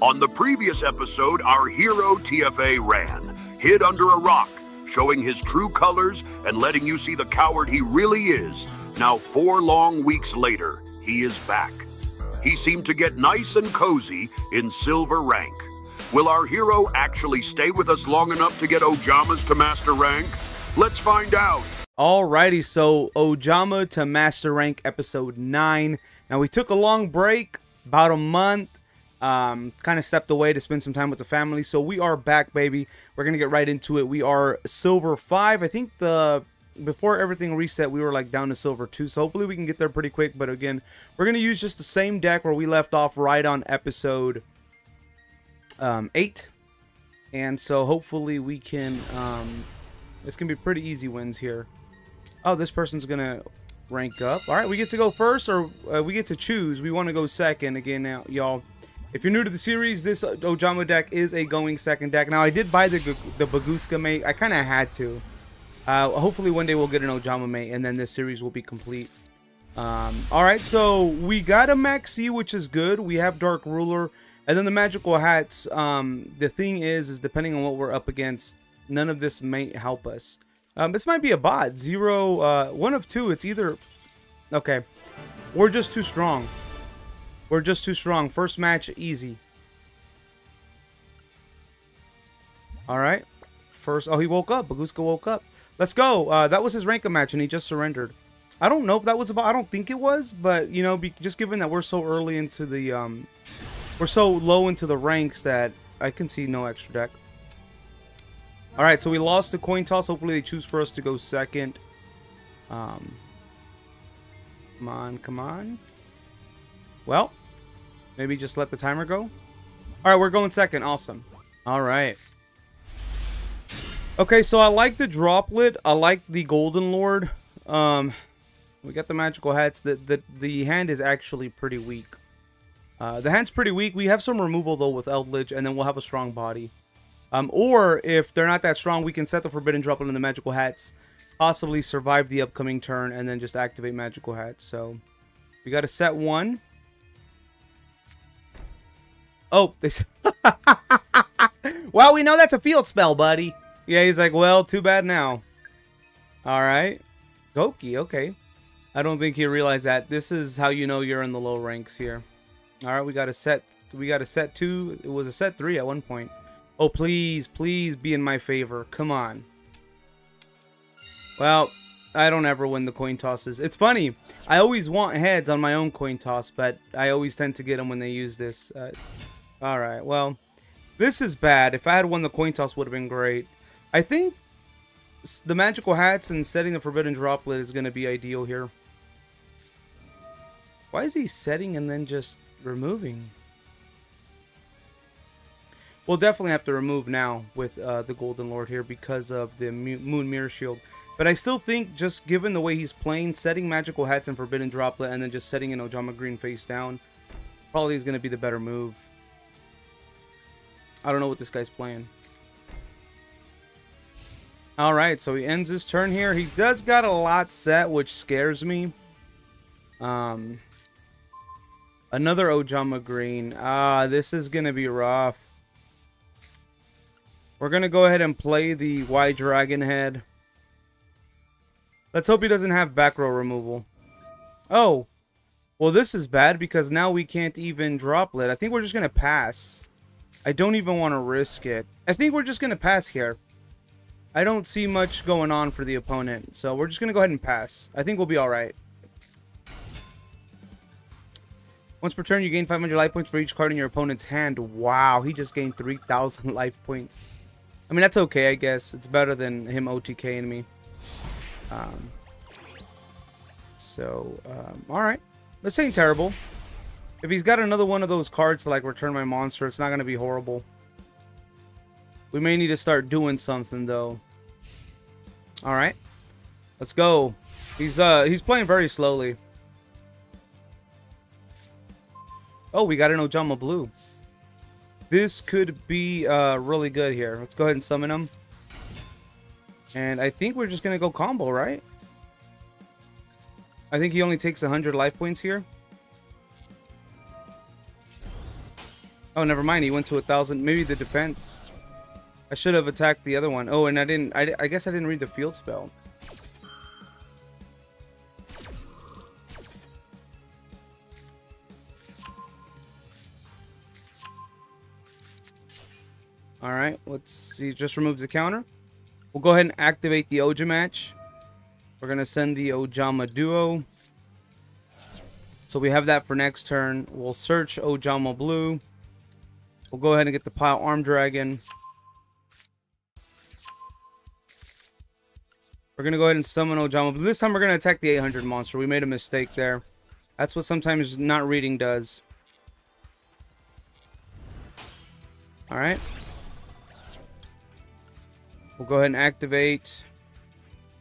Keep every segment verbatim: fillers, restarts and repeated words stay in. On the previous episode, our hero T F A ran, hid under a rock, showing his true colors and letting you see the coward he really is. Now four long weeks later, he is back. He seemed to get nice and cozy in silver rank. Will our hero actually stay with us long enough to get Ojamas to master rank? Let's find out. Alrighty, so Ojama to master rank episode nine. Now we took a long break, about a month. Um, kind of stepped away to spend some time with the family. So we are back, baby. We're going to get right into it. We are silver five. I think the before everything reset, we were like down to silver two. So hopefully we can get there pretty quick. But again, we're going to use just the same deck where we left off right on episode um, eight. And so hopefully we can... Um, it's going to be pretty easy wins here. Oh, this person's going to... rank up. All right, we get to go first, or uh, we get to choose. We want to go second again. Now, y'all, if you're new to the series, this Ojama deck is a going second deck. Now, I did buy the the Baguska Mate. I kind of had to. Uh, hopefully, one day we'll get an Ojama Mate, and then this series will be complete. Um, all right, so we got a Maxi, which is good. We have Dark Ruler, and then the Magical Hats. Um, the thing is, is depending on what we're up against, none of this may help us. Um, this might be a bot. Zero, uh, one of two. It's either... Okay. We're just too strong. We're just too strong. First match, easy. Alright. First... Oh, he woke up. Baguska woke up. Let's go. Uh, that was his rank-up match, and he just surrendered. I don't know if that was a bot. I don't think it was, but, you know, be, just given that we're so early into the... Um, we're so low into the ranks that I can see no extra deck. Alright, so we lost the coin toss. Hopefully they choose for us to go second. Um, come on, come on. Well, maybe just let the timer go. Alright, we're going second. Awesome. Alright. Okay, so I like the droplet. I like the Golden Lord. Um, we got the Magical Hats. The, the, the hand is actually pretty weak. Uh, the hand's pretty weak. We have some removal, though, with Eldlich, and then we'll have a strong body. Um, or, if they're not that strong, we can set the Forbidden Droplet in the Magical Hats, possibly survive the upcoming turn, and then just activate Magical Hats. So, we gotta set one. Oh, they s Well, we know that's a field spell, buddy. Yeah, he's like, well, too bad now. Alright. Goki, okay. I don't think he realized that. This is how you know you're in the low ranks here. Alright, we gotta set, we gotta set two. It was a set three at one point. Oh, please, please be in my favor. Come on. Well, I don't ever win the coin tosses. It's funny. I always want heads on my own coin toss, but I always tend to get them when they use this. Uh, all right, well, this is bad. If I had won the coin toss, would have been great. I think the Magical Hats and setting the Forbidden Droplet is going to be ideal here. Why is he setting and then just removing? We'll definitely have to remove now with uh, the Golden Lord here because of the Moon Mirror Shield. But I still think just given the way he's playing, setting Magical Hats and Forbidden Droplet and then just setting an Ojama Green face down probably is going to be the better move. I don't know what this guy's playing. Alright, so he ends his turn here. He does got a lot set, which scares me. Um, another Ojama Green. Ah, this is going to be rough. We're going to go ahead and play the Y dragon head. Let's hope he doesn't have back row removal. Oh. Well, this is bad because now we can't even droplet. I think we're just going to pass. I don't even want to risk it. I think we're just going to pass here. I don't see much going on for the opponent. So we're just going to go ahead and pass. I think we'll be all right. Once per turn, you gain five hundred life points for each card in your opponent's hand. Wow, he just gained three thousand life points. I mean, that's okay, I guess. It's better than him O T K and me. Um, so, um, alright. This ain't terrible. If he's got another one of those cards to, like, return my monster, it's not going to be horrible. We may need to start doing something, though. Alright. Let's go. He's, uh, he's playing very slowly. Oh, we got an Ojama Blue. This could be uh, really good here. Let's go ahead and summon him. And I think we're just going to go combo, right? I think he only takes one hundred life points here. Oh, never mind. He went to a thousand. Maybe the defense. I should have attacked the other one. Oh, and I didn't. I, I guess I didn't read the field spell. All right. Let's see. Just removes the counter. We'll go ahead and activate the Ojama match. We're gonna send the Ojama duo. So we have that for next turn. We'll search Ojama Blue. We'll go ahead and get the Power Armed Dragon. We're going to go ahead and summon Ojama Blue. This time we're going to attack the eight hundred monster. We made a mistake there. That's what sometimes not reading does. Alright. We'll go ahead and activate.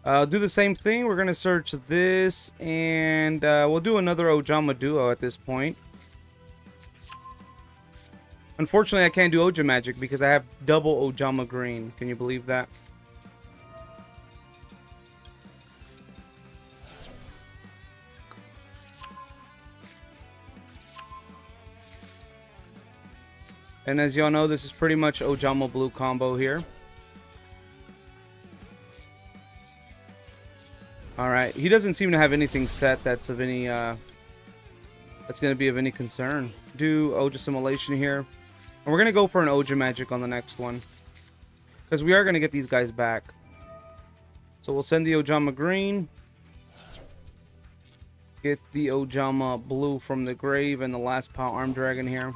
Uh, do the same thing. We're going to search this, and uh, we'll do another Ojama duo at this point. Unfortunately, I can't do Ojama Magic because I have double Ojama Green. Can you believe that? And as y'all know, this is pretty much Ojama Blue combo here. Alright, he doesn't seem to have anything set that's of any, uh, that's going to be of any concern. Do Ojama Assimilation here. And we're going to go for an Ojama Magic on the next one, because we are going to get these guys back. So we'll send the Ojama Green. Get the Ojama Blue from the grave and the last Power Armed Dragon here.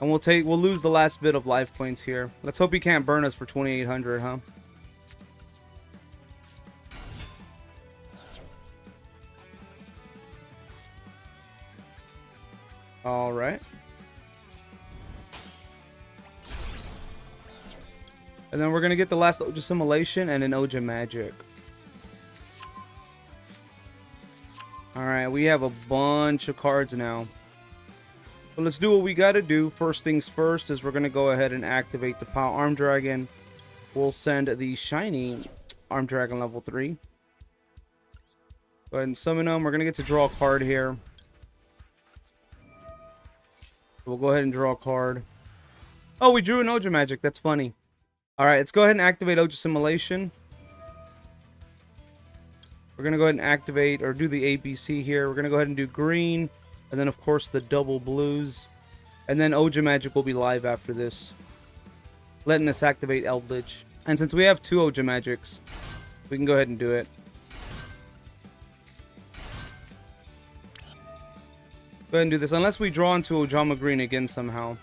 And we'll take, we'll lose the last bit of life points here. Let's hope he can't burn us for twenty-eight hundred, huh? All right. And then we're going to get the last Ojama Assimilation and an Ojama Magic. All right, we have a bunch of cards now. But let's do what we got to do. First things first is we're going to go ahead and activate the Power Armed Dragon. We'll send the shiny Armed Dragon level three. Go ahead and summon him. We're going to get to draw a card here. We'll go ahead and draw a card. Oh, we drew an Ojama Magic. That's funny. All right, let's go ahead and activate Ojama Assimilation. We're going to go ahead and activate or do the A B C here. We're going to go ahead and do green. And then, of course, the double blues. And then Ojama Magic will be live after this, letting us activate Eldlich. And since we have two Ojama Magics, we can go ahead and do it. Go ahead and do this, unless we draw into Ojama Green again somehow.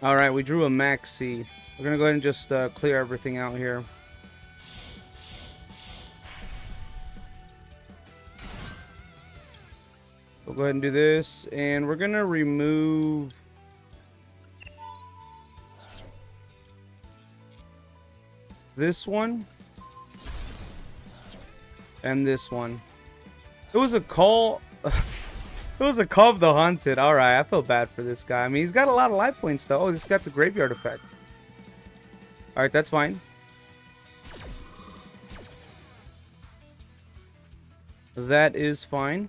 All right, we drew a Maxi. We're going to go ahead and just uh, clear everything out here. We'll go ahead and do this, and we're going to remove... this one. And this one. It was a call... it was a call of the haunted. Alright, I feel bad for this guy. I mean, he's got a lot of life points, though. Oh, this guy's a graveyard effect. Alright, that's fine. That is fine.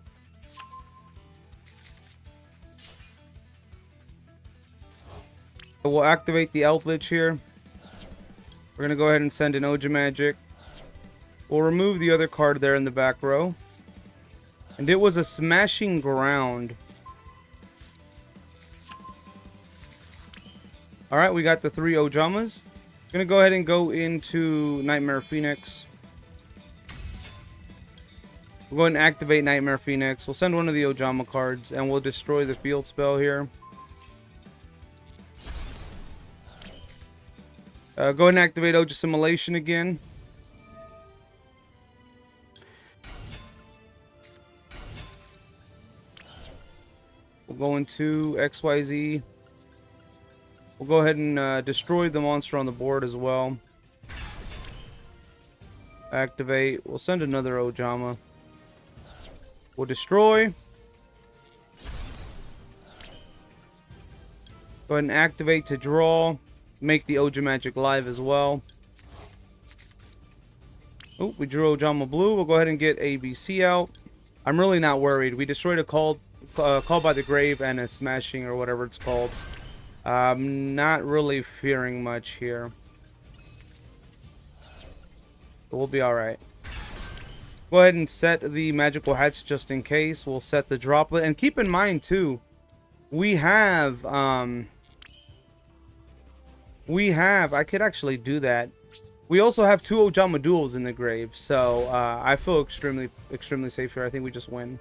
We'll activate the Eldlich here. We're going to go ahead and send an Ojama Magic. We'll remove the other card there in the back row. And it was a Smashing Ground. Alright, we got the three Ojamas. Going to go ahead and go into Nightmare Phoenix. We'll go ahead and activate Nightmare Phoenix. We'll send one of the Ojama cards, and we'll destroy the field spell here. Uh, go ahead and activate Ojama Assimilation again. We'll go into X Y Z. We'll go ahead and uh, destroy the monster on the board as well. Activate. We'll send another Ojama. We'll destroy. Go ahead and activate to draw. Make the Ojama Magic live as well. Oh, we drew Ojama Blue. We'll go ahead and get A B C out. I'm really not worried. We destroyed a Called, uh, Called by the Grave and a Smashing or whatever it's called. I'm not really fearing much here. But we'll be alright. Go ahead and set the Magical Hats just in case. We'll set the Droplet. And keep in mind, too, we have... Um, we have... I could actually do that. We also have two Ojama duos in the grave, so uh, I feel extremely, extremely safe here. I think we just win.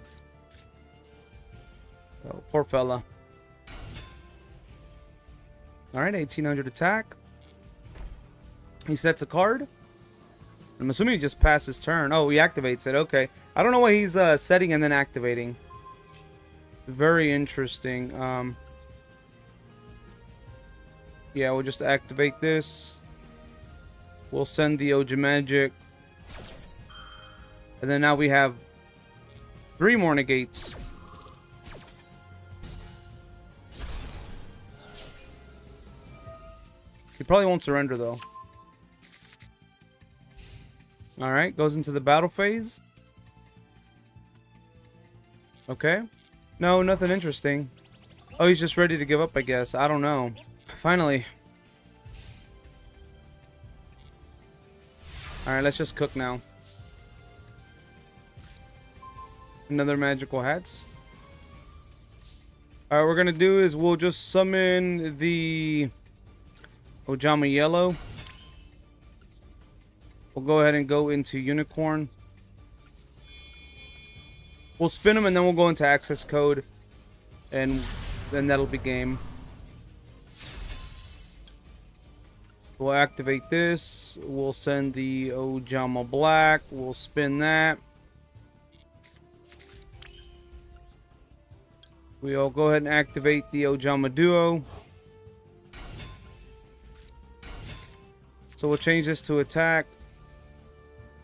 Oh, poor fella. All right, eighteen hundred attack. He sets a card. I'm assuming he just passed his turn. Oh, he activates it. Okay. I don't know what he's uh, setting and then activating. Very interesting. Um, yeah, we'll just activate this. We'll send the Ojama Magic. And then now we have three more negates. He probably won't surrender, though. Alright, goes into the battle phase. Okay. No, nothing interesting. Oh, he's just ready to give up, I guess. I don't know. Finally. Alright, let's just cook now. Another Magical Hats. Alright, what we're gonna do is we'll just summon the Ojama Yellow. We'll go ahead and go into Unicorn. We'll spin him and then we'll go into Access Code. And then that'll be game. We'll activate this. We'll send the Ojama Black. We'll spin that. We'll go ahead and activate the Ojama duo. So we'll change this to attack.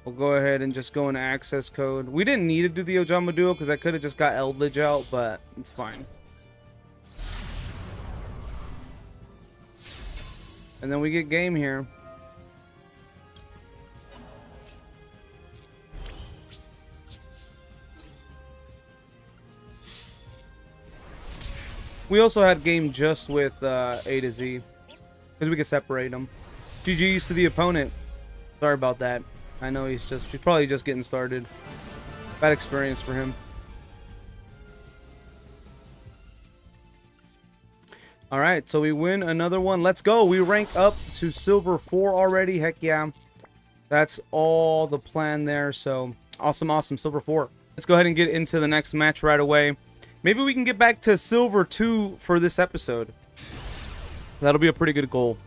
We'll go ahead and just go into Access Code. We didn't need to do the Ojama duo because I could have just got Eldlich out, but it's fine. And then we get game here. We also had game just with uh, A to Z. Because we could separate them. G G's to the opponent. Sorry about that. I know he's just he's probably just getting started. Bad experience for him. All right, so we win another one. Let's go. We rank up to silver four already. Heck yeah. That's all the plan there. So awesome, awesome. Silver four. Let's go ahead and get into the next match right away. Maybe we can get back to silver two for this episode. That'll be a pretty good goal.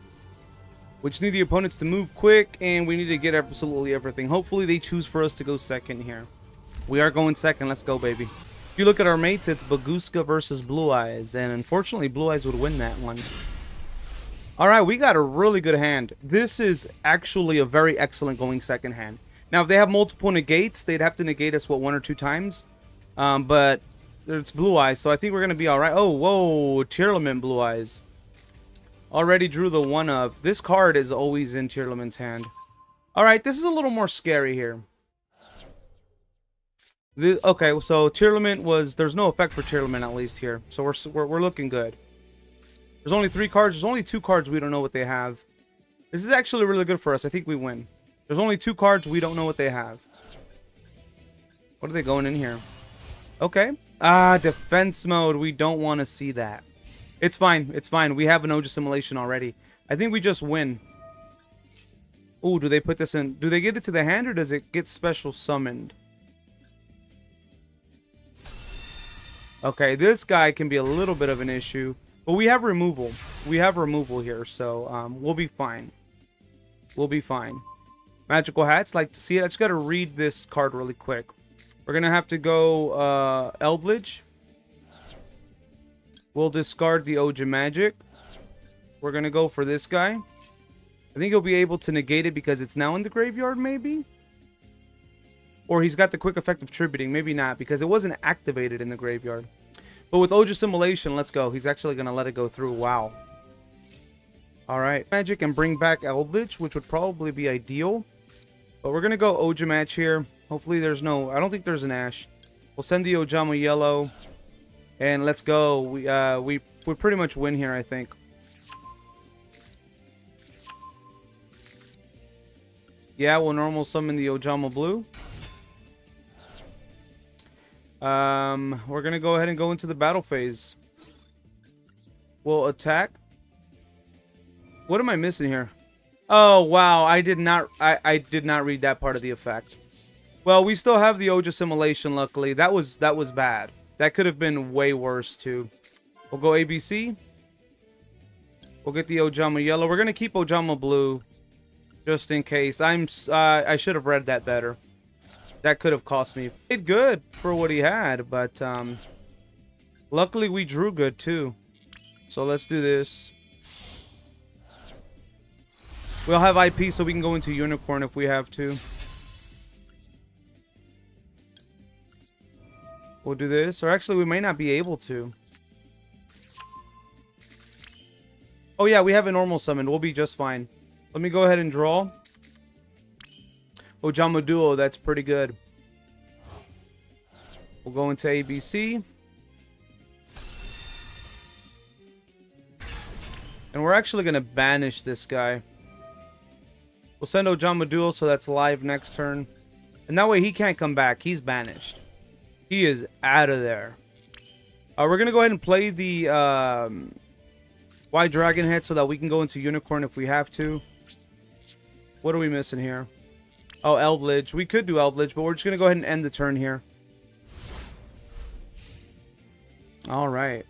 We just need the opponents to move quick, and we need to get absolutely everything. Hopefully, they choose for us to go second here. We are going second. Let's go, baby. If you look at our mates, it's Baguska versus Blue Eyes, and unfortunately, Blue Eyes would win that one. All right, we got a really good hand. This is actually a very excellent going second hand. Now, if they have multiple negates, they'd have to negate us, what, one or two times? Um, but it's Blue Eyes, so I think we're going to be all right. Oh, whoa, Tearlaments Blue Eyes. Already drew the one of. This card is always in Tearlaments' hand. All right, this is a little more scary here. This, okay, so Tearlaments was... There's no effect for Tearlaments, at least, here. So we're, we're, we're looking good. There's only three cards. There's only two cards we don't know what they have. This is actually really good for us. I think we win. There's only two cards we don't know what they have. What are they going in here? Okay. Ah, defense mode. We don't want to see that. It's fine. It's fine. We have an Ojama Assimilation already. I think we just win. Ooh, do they put this in? Do they get it to the hand or does it get special summoned? Okay, this guy can be a little bit of an issue, but we have removal. We have removal here, so um, we'll be fine. We'll be fine. Magical Hats, like to see it. I just got to read this card really quick. We're going to have to go uh, Eldlich. We'll discard the Ojama Magic. We're going to go for this guy. I think he'll be able to negate it because it's now in the graveyard, maybe? Or he's got the quick effect of tributing. Maybe not, because it wasn't activated in the graveyard. But with Ojama Assimilation, let's go. He's actually going to let it go through. Wow. Alright. Magic and bring back Eldlich, which would probably be ideal. But we're going to go Ojama Match here. Hopefully there's no... I don't think there's an Ash. We'll send the Ojama Yellow, and let's go. We uh, we we pretty much win here, I think. Yeah, we'll normal summon the Ojama Blue. Um, we're gonna go ahead and go into the battle phase. We'll attack. What am I missing here? Oh wow, I did not. I I did not read that part of the effect. Well, we still have the Ojama Assimilation. Luckily, that was that was bad. That could have been way worse too. We'll go A B C. We'll get the Ojama Yellow. We're gonna keep Ojama Blue, just in case. I'm. Uh, I should have read that better. That could have cost me. It good for what he had, but um, luckily we drew good too. So let's do this. We'll have I P so we can go into Unicorn if we have to. We'll do this, or actually we may not be able to. Oh yeah, we have a normal summon. We'll be just fine. Let me go ahead and draw. Ojama duo, that's pretty good. We'll go into A B C. And we're actually going to banish this guy. We'll send Ojama duo, so that's live next turn. And that way he can't come back. He's banished. He is out of there. Uh, we're going to go ahead and play the um, Y dragon head so that we can go into Unicorn if we have to. What are we missing here? Oh, Eldlich. We could do Eldlich, but we're just going to go ahead and end the turn here. Alright.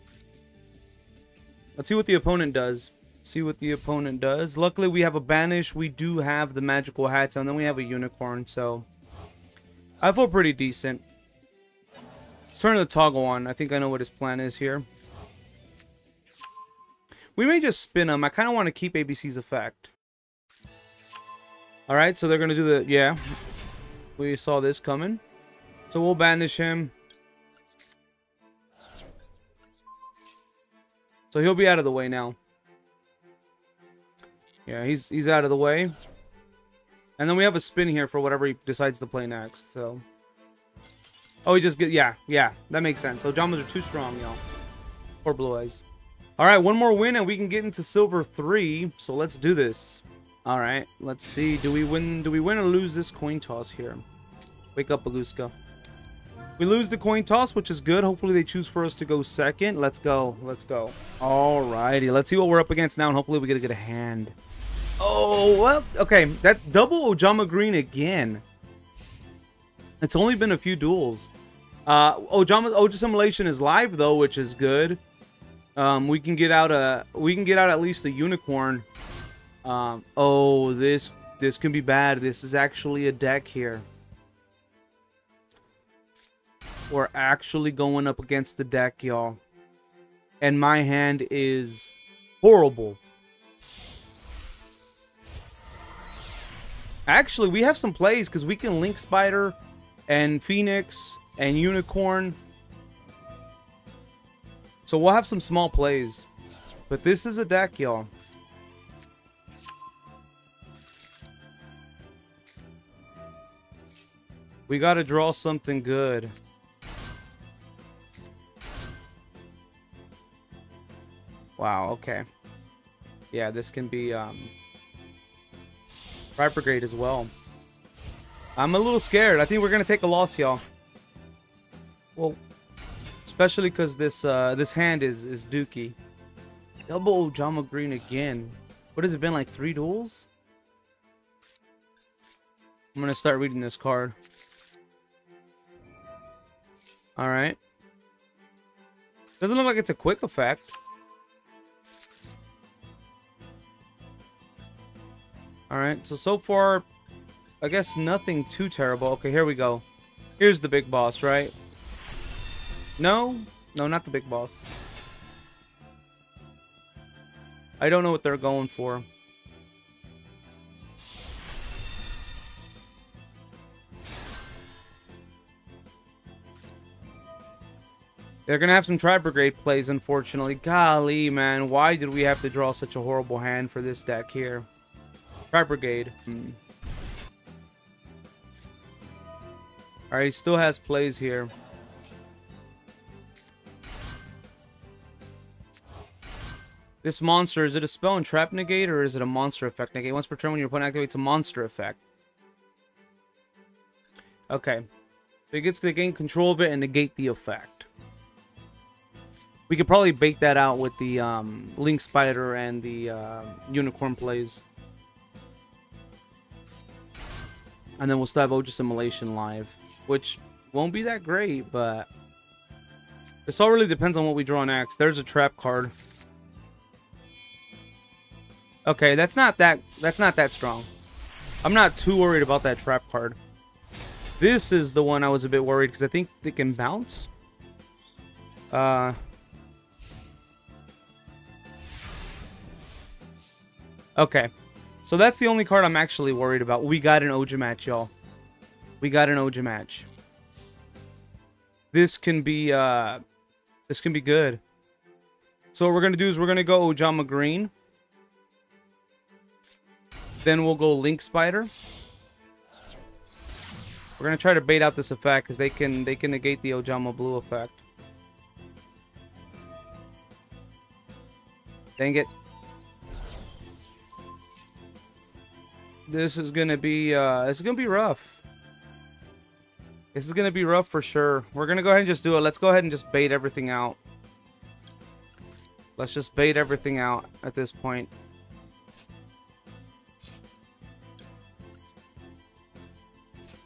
Let's see what the opponent does. See what the opponent does. Luckily, we have a Banish. We do have the Magical Hats, and then we have a Unicorn, so... I feel pretty decent. Let's turn the toggle on. I think I know what his plan is here. We may just spin him. I kind of want to keep A B C's effect. Alright, so they're going to do the... Yeah. We saw this coming. So we'll banish him. So he'll be out of the way now. Yeah, he's he's out of the way. And then we have a spin here for whatever he decides to play next, so... Oh, he just get... Yeah, yeah. That makes sense. So Ojamas are too strong, y'all. Poor Blue Eyes. Alright, one more win and we can get into Silver three. So let's do this. All right, let's see. Do we win? Do we win or lose this coin toss here? Wake up, Baguska. We lose the coin toss, which is good. Hopefully, they choose for us to go second. Let's go. Let's go. All righty. Let's see what we're up against now, and hopefully, we get a good hand. Oh, well, okay. That double Ojama Green again. It's only been a few duels. Uh, Ojama Ojama Assimilation is live though, which is good. Um, we can get out a. We can get out at least a Unicorn. Um, oh, this, this can be bad. This is actually a deck here. We're actually going up against the deck, y'all. And my hand is horrible. Actually, we have some plays because we can Link Spider and Phoenix and Unicorn. So we'll have some small plays. But this is a deck, y'all. We gotta draw something good. Wow, okay. Yeah, this can be um Tri Brigade as well. I'm a little scared. I think we're gonna take a loss, y'all. Well, especially because this uh this hand is is dookie. Double Ojama Green again. What has it been, like three duels? I'm gonna start reading this card. All right. Doesn't look like it's a quick effect. All right. So, so far, I guess nothing too terrible. Okay, here we go. Here's the big boss, right? No, no, not the big boss. I don't know what they're going for. They're going to have some Tri Brigade plays, unfortunately. Golly, man. Why did we have to draw such a horrible hand for this deck here? Tri Brigade. Hmm. Alright, he still has plays here. This monster, is it a spell and trap negate, or is it a monster effect negate? Once per turn when your opponent activates a monster effect. Okay. So he gets to gain control of it and negate the effect. We could probably bait that out with the um, Link Spider and the uh, Unicorn plays. And then we'll still have Ojama Assimilation live, which won't be that great, but... This all really depends on what we draw next. There's a trap card. Okay, that's not that that's not that strong. I'm not too worried about that trap card. This is the one I was a bit worried because I think it can bounce. Uh Okay. So that's the only card I'm actually worried about. We got an Ojama match, y'all. We got an Ojama match. This can be uh this can be good. So what we're gonna do is we're gonna go Ojama Green. Then we'll go Link Spider. We're gonna try to bait out this effect because they can they can negate the Ojama Blue effect. Dang it! This is gonna be uh, this is gonna be rough. This is gonna be rough for sure. We're gonna go ahead and just do it. Let's go ahead and just bait everything out. Let's just bait everything out at this point.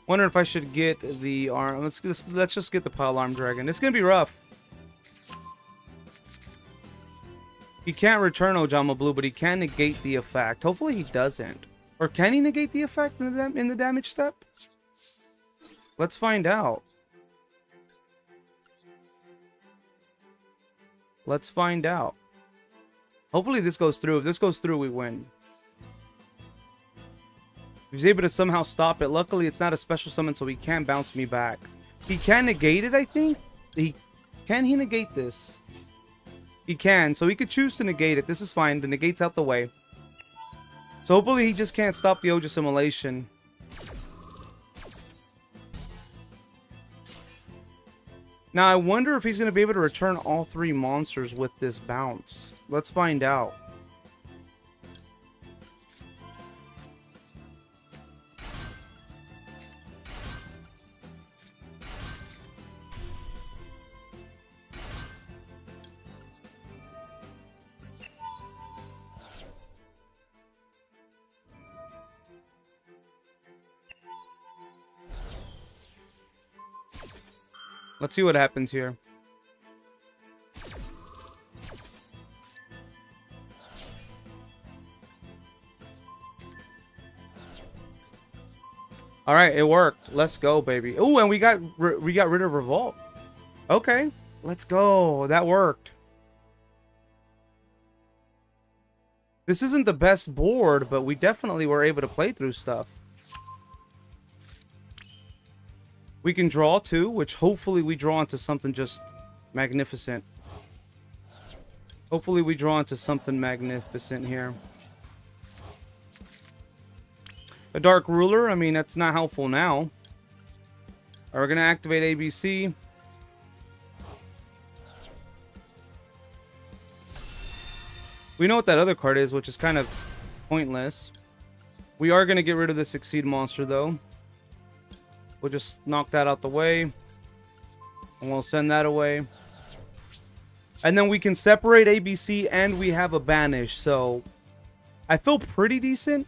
Wonder if I should get the arm. Let's just, let's just get the Power Armed Dragon. It's gonna be rough. He can't return Ojama Blue, but he can negate the effect. Hopefully he doesn't. Or can he negate the effect in the, in the damage step? Let's find out. Let's find out. Hopefully this goes through. If this goes through, we win. He was able to somehow stop it. Luckily, it's not a special summon, so he can bounce me back. He can negate it, I think. He can he negate this? He can, so he could choose to negate it. This is fine. The negate's out the way. So hopefully he just can't stop the Ojama Assimilation. Now, I wonder if he's going to be able to return all three monsters with this bounce. Let's find out. Let's see what happens here. All right, it worked. Let's go, baby. Oh, and we got we got rid of Revolt. Okay, let's go. That worked. This isn't the best board, but we definitely were able to play through stuff. We can draw two, which hopefully we draw into something just magnificent. Hopefully we draw into something magnificent here. A Dark Ruler, I mean, that's not helpful now. Right, we're going to activate A B C. We know what that other card is, which is kind of pointless. We are going to get rid of the Succeed monster, though. We'll just knock that out the way, and we'll send that away. And then we can separate A B C, and we have a banish, so I feel pretty decent.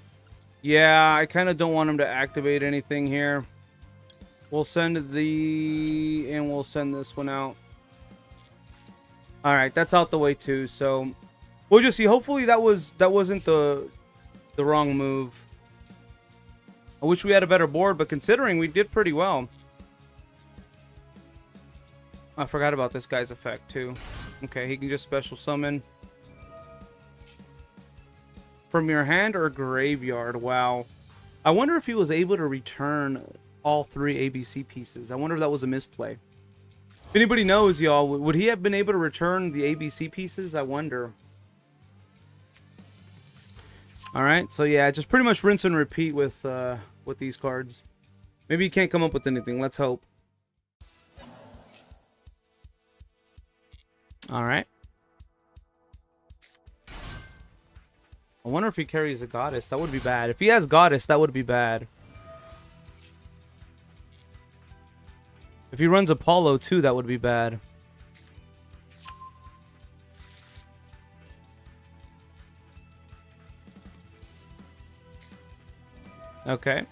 Yeah, I kind of don't want him to activate anything here. We'll send the... and we'll send this one out. Alright, that's out the way too, so we'll just see. Hopefully that, was, that wasn't the, the wrong move. I wish we had a better board, but considering we did pretty well. I forgot about this guy's effect, too. Okay, he can just special summon. From your hand or graveyard, wow. I wonder if he was able to return all three A B C pieces. I wonder if that was a misplay. If anybody knows, y'all, would he have been able to return the A B C pieces? I wonder. Alright, so yeah, just pretty much rinse and repeat with uh, with these cards. Maybe you can't come up with anything. Let's hope. Alright. I wonder if he carries a Goddess. That would be bad. If he has Goddess, that would be bad. If he runs Apollo too, that would be bad. Okay.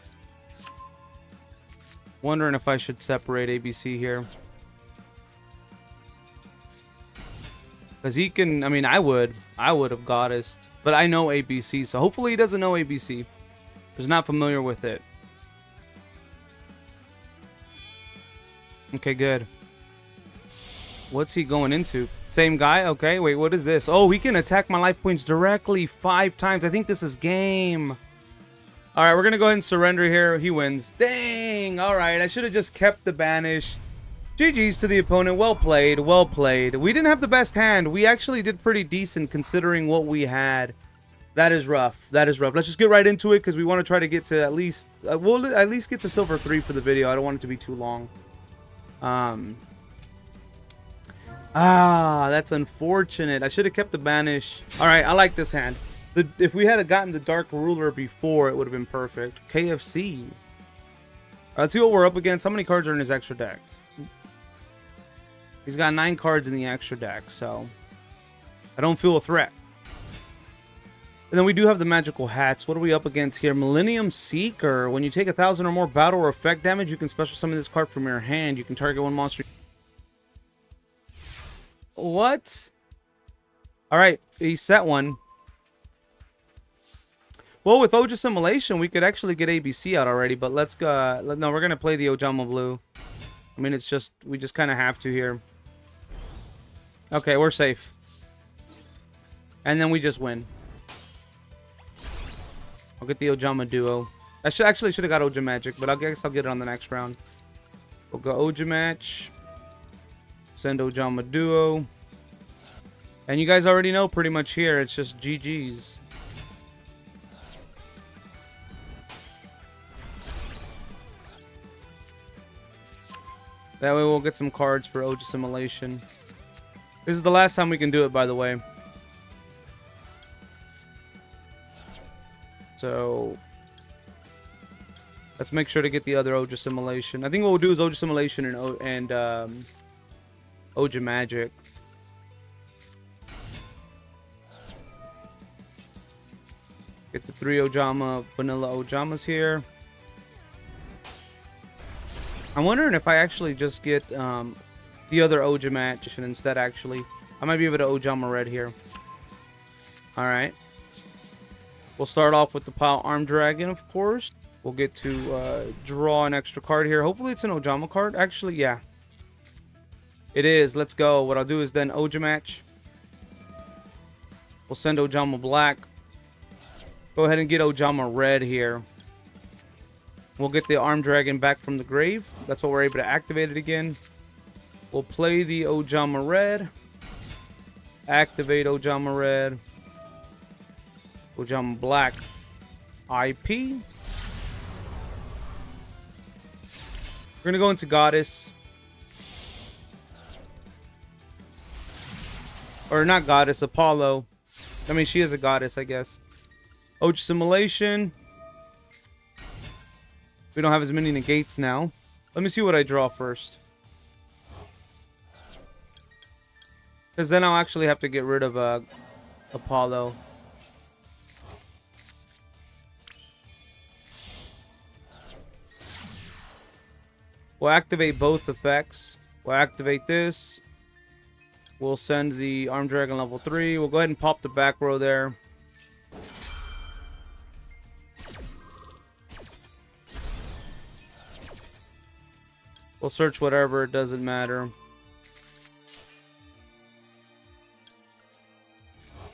Wondering if I should separate A B C here. Because he can... I mean, I would. I would have Goddessed. But I know A B C, so hopefully he doesn't know A B C. He's not familiar with it. Okay, good. What's he going into? Same guy? Okay, wait, what is this? Oh, he can attack my life points directly five times. I think this is game. All right, we're going to go ahead and surrender here. He wins. Dang. All right, I should have just kept the banish. G G's to the opponent. Well played. Well played. We didn't have the best hand. We actually did pretty decent considering what we had. That is rough. That is rough. Let's just get right into it because we want to try to get to at least... Uh, we'll at least get to Silver three for the video. I don't want it to be too long. Um. Ah, that's unfortunate. I should have kept the banish. All right, I like this hand. The, if we had gotten the Dark Ruler before, it would have been perfect. K F C. All right, let's see what we're up against. How many cards are in his extra deck? He's got nine cards in the extra deck, so I don't feel a threat. And then we do have the Magical Hats. What are we up against here? Millennium Seeker. When you take a thousand or more battle or effect damage, you can special summon this card from your hand. You can target one monster. What? All right, he set one. Well, with Ojama Assimilation, we could actually get A B C out already, but let's go. Uh, no, we're going to play the Ojama Blue. I mean, it's just, we just kind of have to here. Okay, we're safe. And then we just win. I'll get the Ojama duo. I should actually should have got Ojama Magic, but I guess I'll get it on the next round. We'll go Ojama Match. Send Ojama duo. And you guys already know pretty much here. It's just G G's. That way we'll get some cards for Ojama Assimilation. This is the last time we can do it, by the way. So let's make sure to get the other Ojama Assimilation. I think what we'll do is Ojama Assimilation and o and um, Ojama Magic. Get the three Ojama Vanilla Ojamas here. I'm wondering if I actually just get um, the other Ojama match and instead actually I might be able to Ojama Red here. All right, we'll start off with the Power Armed Dragon, of course. We'll get to uh, draw an extra card here. Hopefully it's an Ojama card. Actually, yeah, it is. Let's go. What I'll do is then Ojama match. We'll send Ojama Black. Go ahead and get Ojama Red here. We'll get the Armed Dragon back from the grave. That's what we're able to activate it again. We'll play the Ojama Red. Activate Ojama Red. Ojama Black. I P. We're going to go into Goddess. Or not Goddess, Apollo. I mean, she is a Goddess, I guess. Ojama Assimilation. We don't have as many negates now. Let me see what I draw first. Because then I'll actually have to get rid of uh, Apollo. We'll activate both effects. We'll activate this. We'll send the Armed Dragon level three. We'll go ahead and pop the back row there. We'll search whatever, it doesn't matter.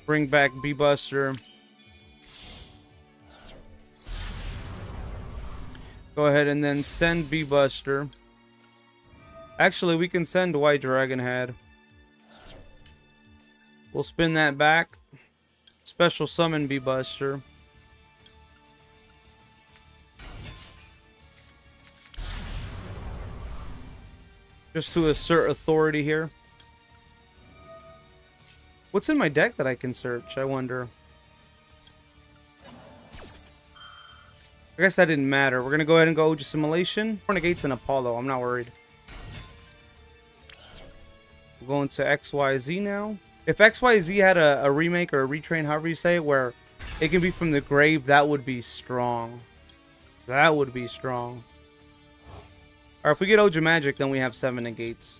Bring back B Buster. Go ahead and then send B Buster. Actually, we can send Y Dragon Head. We'll spin that back. Special summon B Buster. Just to assert authority here. What's in my deck that I can search, I wonder? I guess that didn't matter. We're going to go ahead and go Assimilation. Fornigates and Apollo. I'm not worried. We're going to X Y Z now. If X Y Z had a, a remake or a retrain, however you say it, where it can be from the grave, that would be strong. That would be strong. Alright, if we get Ojama Magic, then we have seven negates.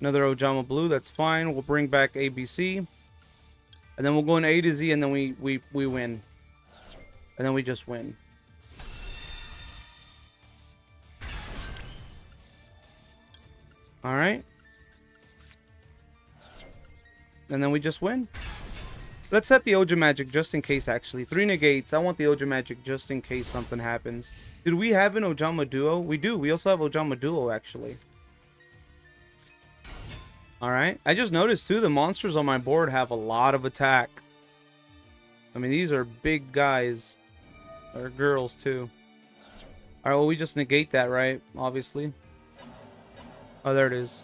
Another Ojama Blue, that's fine. We'll bring back A B C. And then we'll go in A to Z, and then we, we, we win. And then we just win. Alright. And then we just win. Let's set the Ojama Magic just in case, actually. Three negates. I want the Ojama Magic just in case something happens. Did we have an Ojama duo? We do. We also have Ojama duo, actually. Alright. I just noticed, too, the monsters on my board have a lot of attack. I mean, these are big guys. Or girls, too. Alright, well, we just negate that, right? Obviously. Oh, there it is.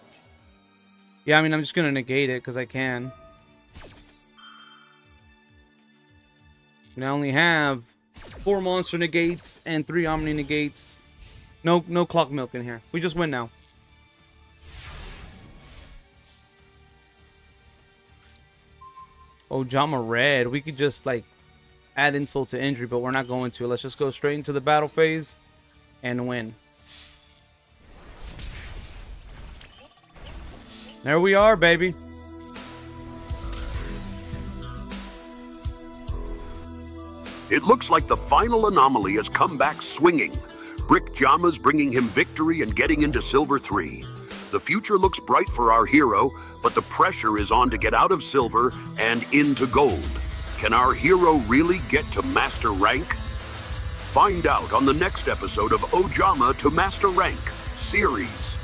Yeah, I mean, I'm just going to negate it because I can. And I only have four monster negates and three omni negates. No, no clock milk in here. We just win now. Ojama Red. We could just like add insult to injury, but we're not going to. Let's just go straight into the battle phase and win. There we are, baby. It looks like the final anomaly has come back swinging. Brick Jama's bringing him victory and getting into Silver three. The future looks bright for our hero, but the pressure is on to get out of Silver and into Gold. Can our hero really get to Master Rank? Find out on the next episode of Ojama to Master Rank series.